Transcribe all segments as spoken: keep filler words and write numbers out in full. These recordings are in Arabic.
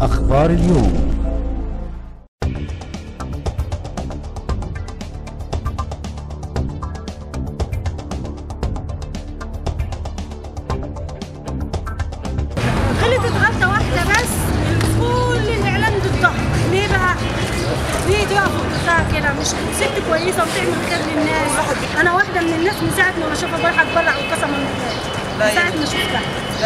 أخبار اليوم. خلت غلطة واحدة بس كل الإعلام ضدها، ليه بقى؟ ليه توقفوا ضدها كده؟ مش ست كويسة وبتعمل خير للناس. أنا واحدة من الناس من ساعة ما بشوفها رايحة تبرع وقسما بالله، من ساعة ما شفتها،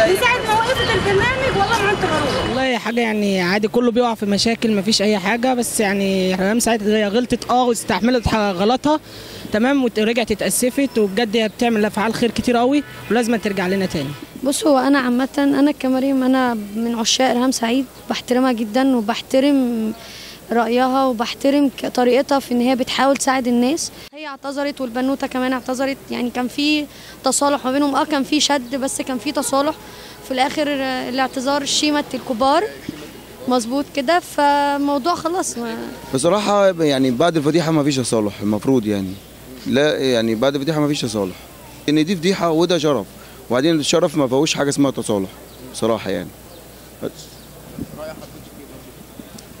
من ساعة ما وقفت البرنامج والله ما أنت غروبة. والله حاجة يعني عادي، كله بيقع في مشاكل، مفيش أي حاجة، بس يعني إرهام سعيد هي غلطت أه واستحملت غلطها تمام ورجعت اتأسفت، وبجد هي بتعمل أفعال خير كتير قوي ولازم ترجع لنا تاني. بص، هو انا عامه انا كمريم انا من عشاق إرهام سعيد، بحترمها جدا وبحترم رايها وبحترم طريقتها في ان هي بتحاول تساعد الناس. هي اعتذرت والبنوته كمان اعتذرت، يعني كان في تصالح ما بينهم، اه كان في شد بس كان في تصالح في الاخر. الاعتذار شيمه الكبار، مظبوط كده، فموضوع خلاص. بصراحه يعني بعد الفضيحه ما فيش تصالح المفروض، يعني لا يعني بعد الفضيحه ما فيش تصالح، ان دي فضيحه وده شرف، وبعدين الشرف ما فيهوش حاجه اسمها تصالح بصراحه يعني.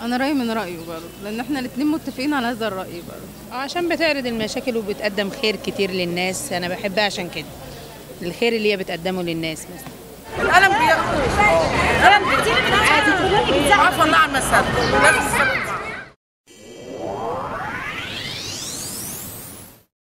انا رايي من رايه برضه، لان احنا الاثنين متفقين على هذا الراي برضه، عشان بتعرض المشاكل وبتقدم خير كتير للناس. انا بحبها عشان كده، الخير اللي هي بتقدمه للناس. مثلا القلم بيقطع، القلم بيقطع عادي، عفوا الله عما ساب.